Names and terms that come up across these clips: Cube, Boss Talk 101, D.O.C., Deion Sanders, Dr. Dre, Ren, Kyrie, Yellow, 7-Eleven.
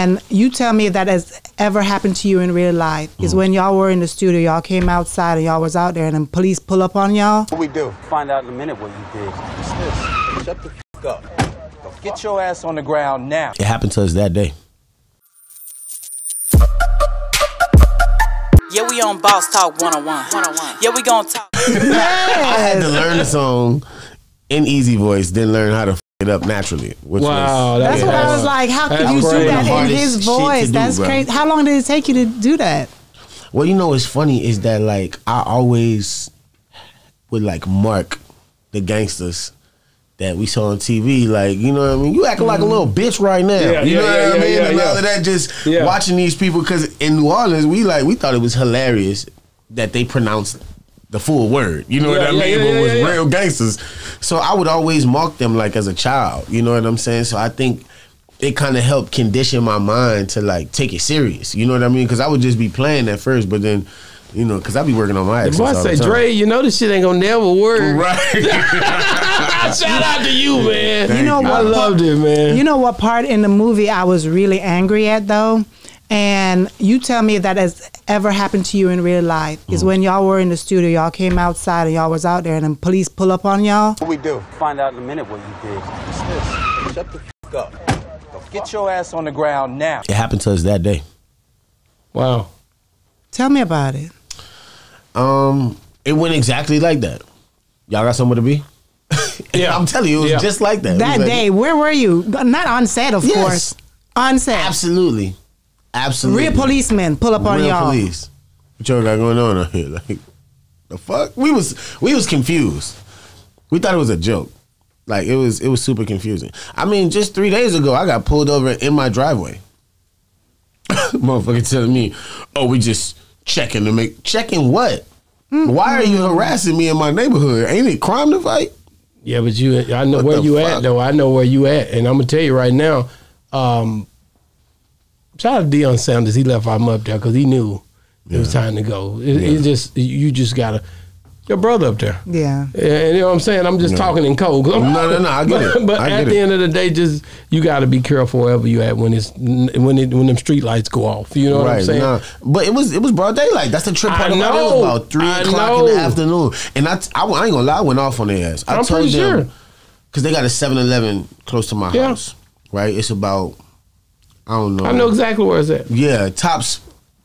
And you tell me if that has ever happened to you in real life, is when y'all were in the studio, y'all came outside and y'all was out there and the police pull up on y'all? What we do? Find out in a minute what you did. What's this? Shut the f*** up. Get your ass on the ground now. It happened to us that day. Yeah, we on Boss Talk 101. Yeah, we gonna talk. Yes. I had to learn the song in easy voice, then learn how to f it up naturally. Which wow, was, that's what I was like. How could you do that in his voice? That's crazy. How long did it take you to do that? Well, you know what's funny is that like I always would like mark the gangsters that we saw on TV, like, you know what I mean? You acting like a little bitch right now. Yeah, you know what I mean? Yeah, and all of that, just watching these people, because in New Orleans, we thought it was hilarious that they pronounced the full word. You know, that label was real gangsters. So I would always mock them like as a child. You know what I'm saying? So I think it kind of helped condition my mind to like take it serious. You know what I mean? Because I would just be playing at first, but then, you know, because I be working on my accents all the time. If I say, Dre, you know this shit ain't gonna never work. Right. Shout out to you, man. Thank you. Know what? I loved it, man. You know what part in the movie I was really angry at, though? And you tell me if that has ever happened to you in real life, is when y'all were in the studio, y'all came outside and y'all was out there and the police pull up on y'all? What we do? Find out in a minute what you did. What's this? Shut the f*** up. Get your ass on the ground now. It happened to us that day. Wow. Tell me about it. It went exactly like that. Y'all got somewhere to be? Yeah, I'm telling you, it was just like that. That day, where were you? Not on set, of course. On set. Absolutely. Absolutely. Real policemen pull up on y'all. Real police. What y'all got going on out here? Like, the fuck? We was confused. We thought it was a joke. Like, it was super confusing. I mean, just 3 days ago, I got pulled over in my driveway. Motherfucker telling me, oh, we just checking to make... Checking what? Why are you harassing me in my neighborhood? Ain't it crime to fight? Yeah, but I know where you at, though. I know where you at. And I'm going to tell you right now, shout out to Deion Sanders. He left him up there because he knew it was time to go. It just, you just got to, your brother up there. Yeah. And you know what I'm saying? I'm just talking in code. No, I get it. But at the end of the day, just, you got to be careful wherever you at when them street lights go off. You know what I'm saying? Nah. But it was broad daylight. That's the trip part about it. It was about 3 o'clock in the afternoon. And I ain't going to lie, I went off on their ass. I'm told them, because they got a 7-Eleven close to my house. Right? It's about, I don't know. I know exactly where it's at. Yeah, tops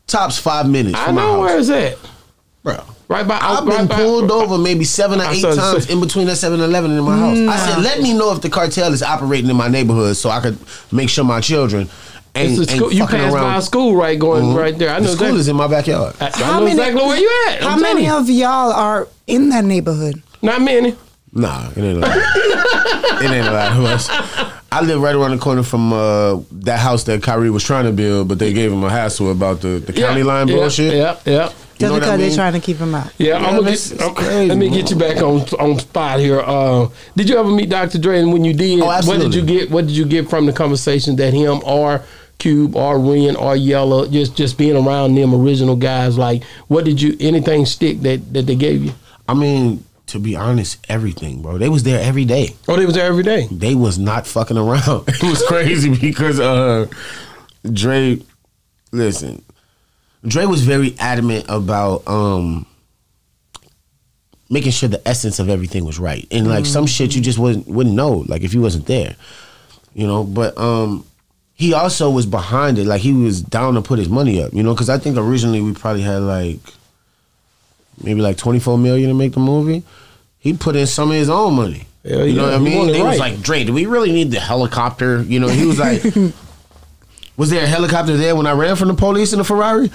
5 minutes from my house. I know where it's at. Bro. Right by, I've been pulled over maybe 7 or 8 times in between that 7-Eleven and my house. I said, let me know if the cartel is operating in my neighborhood so I could make sure my children ain't fucking around. You passed by a school right there. I know the school is in my backyard. I know exactly where you at. How many of y'all are in that neighborhood? Not many. Nah, it ain't a lot. It ain't a lot of us. I live right around the corner from that house that Kyrie was trying to build, but they gave him a hassle about the county line bullshit. Yeah. Just because they're trying to keep him out. Yeah, I'm gonna let me get you back on spot here. Did you ever meet Dr. Dre? And when you did, what did you get from the conversation that him or Cube or Ren or Yellow, just being around them original guys, like, what did you, anything stick that they gave you? I mean, to be honest, everything, bro. They was there every day. Oh, they was there every day? They was not fucking around. It was crazy because Dre, listen, Dre was very adamant about making sure the essence of everything was right. And like some shit you just wouldn't know, like if you wasn't there, you know. But he also was behind it. Like he was down to put his money up, you know, because I think originally we probably had like maybe like 24 million to make the movie. He put in some of his own money. Yeah, you know what I mean? They was like, Dre, do we really need the helicopter? You know, he was like, was there a helicopter there when I ran from the police in the Ferrari?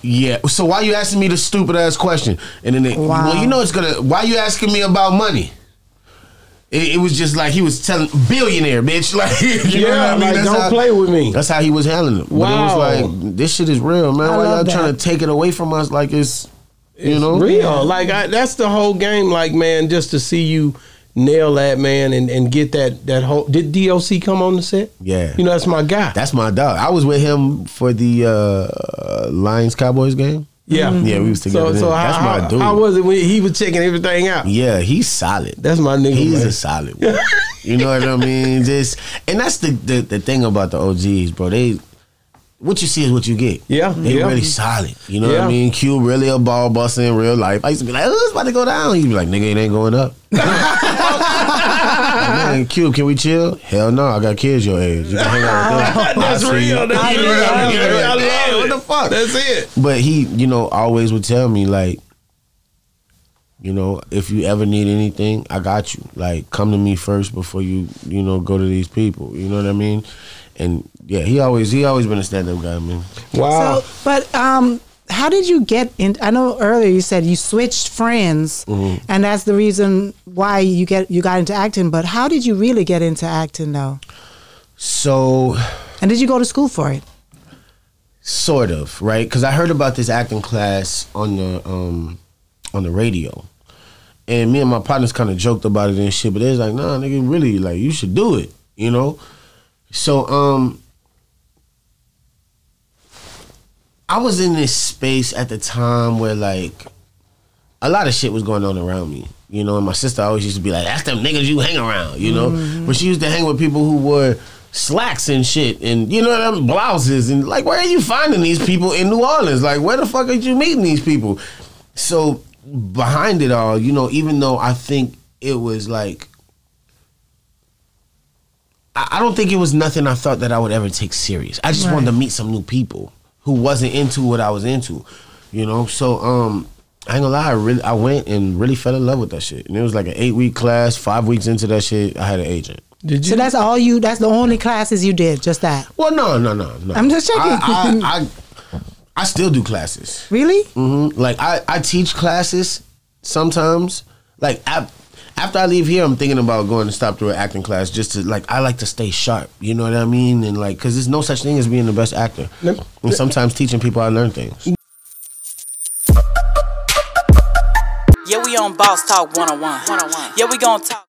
Yeah. So why you asking me the stupid ass question? And then well, you know it's gonna, why you asking me about money? It was just like he was telling billionaire, bitch. Like, you know what I mean? Like, that's don't play with me. That's how he was handling it. Wow. But it was like, this shit is real, man. Why y'all trying to take it away from us? Like it's you know real. Like that's the whole game. Like, man, just to see you nail that, man, and get that whole. Did D.O.C. come on the set? Yeah, you know that's my guy. That's my dog. I was with him for the Lions Cowboys game. Yeah, yeah, we was together. So that's my dude. How was it when he was checking everything out? Yeah, he's solid. That's my nigga. He's a solid one. You know what I mean? Just, and that's the thing about the OGs, bro. They, what you see is what you get. Yeah. They really solid. You know what I mean? Cube really a ball buster in real life. I used to be like, oh, it's about to go down. He'd be like, nigga, it ain't going up. Man, Cube, can we chill? Hell no, I got kids your age. You can hang out with them. That's real. That's real. I love it. What the fuck? That's it. But he, you know, always would tell me, like, you know, if you ever need anything, I got you. Like, come to me first before you, you know, go to these people. You know what I mean? And yeah, he always been a stand-up guy, man. Wow. So, but how did you get in? I know earlier you said you switched friends, and that's the reason why you got into acting. But how did you really get into acting, though? So. And did you go to school for it? Sort of, right? Because I heard about this acting class on the radio, and me and my partners kind of joked about it and shit. But they was like, "Nah, nigga, really, like you should do it," you know. So I was in this space at the time where, like, a lot of shit was going on around me, you know, and my sister always used to be like, that's them niggas you hang around, you know? But she used to hang with people who wore slacks and shit and, you know, them blouses and, like, where are you finding these people in New Orleans? Like, where the fuck are you meeting these people? So behind it all, you know, even though I think it was, like, I don't think it was nothing I thought that I would ever take serious. I just wanted to meet some new people who wasn't into what I was into, you know? So I ain't gonna lie, I went and really fell in love with that shit. And it was like an 8-week class. 5 weeks into that shit, I had an agent. Did you? So that's all you, that's the only classes you did, just that? Well, no. I'm just checking. I still do classes. Really? Like, I teach classes sometimes. Like, after I leave here, I'm thinking about going to stop through an acting class just to, like, I like to stay sharp. You know what I mean? And, like, because there's no such thing as being the best actor. And sometimes teaching people I learn things. Yeah, we on Boss Talk 101. Yeah, we gonna talk.